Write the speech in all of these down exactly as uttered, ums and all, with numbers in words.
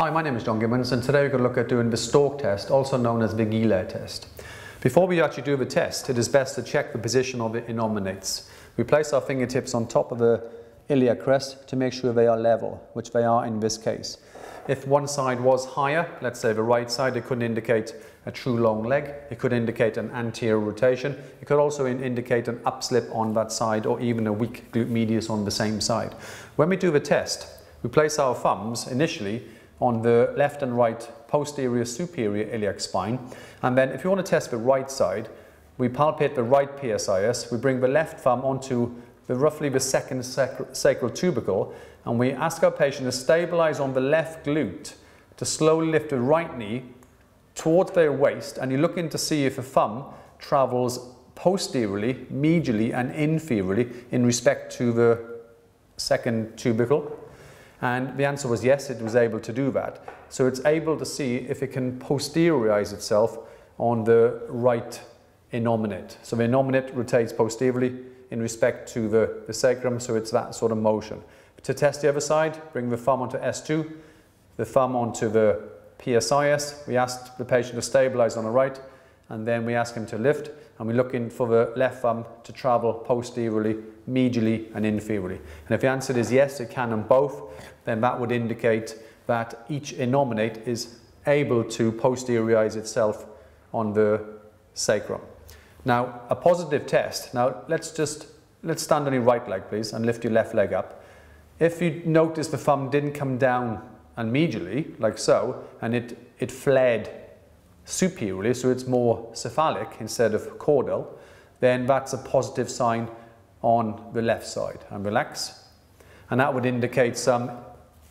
Hi, my name is John Gibbons, and today we're going to look at doing the Stork test, also known as the Gillet test. Before we actually do the test, it is best to check the position of the innominates. We place our fingertips on top of the iliac crest to make sure they are level, which they are in this case. If one side was higher, let's say the right side, it could indicate a true long leg, it could indicate an anterior rotation, it could also indicate an upslip on that side or even a weak glute medius on the same side. When we do the test, we place our thumbs initially on the left and right posterior superior iliac spine. And then if you want to test the right side, we palpate the right P S I S, we bring the left thumb onto the, roughly the second sacral, sacral tubercle, and we ask our patient to stabilize on the left glute, to slowly lift the right knee towards their waist, and you're looking to see if the thumb travels posteriorly, medially, and inferiorly in respect to the second tubercle. And the answer was yes, it was able to do that. So it's able to see if it can posteriorize itself on the right innominate. So the innominate rotates posteriorly in respect to the, the sacrum, so it's that sort of motion. To test the other side, bring the thumb onto S two, the thumb onto the P S I S. We ask the patient to stabilize on the right, and then we ask him to lift, and we're looking for the left thumb to travel posteriorly, medially, and inferiorly. And if the answer is yes, it can on both, then that would indicate that each innominate is able to posteriorize itself on the sacrum. Now, a positive test. Now, let's just, let's stand on your right leg, please, and lift your left leg up. If you notice the thumb didn't come down and medially, like so, and it, it flared superiorly, so it's more cephalic instead of caudal, then that's a positive sign on the left side. And relax. And that would indicate some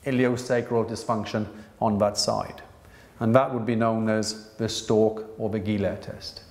ileosacral dysfunction on that side. And that would be known as the Stork or the Gillet test.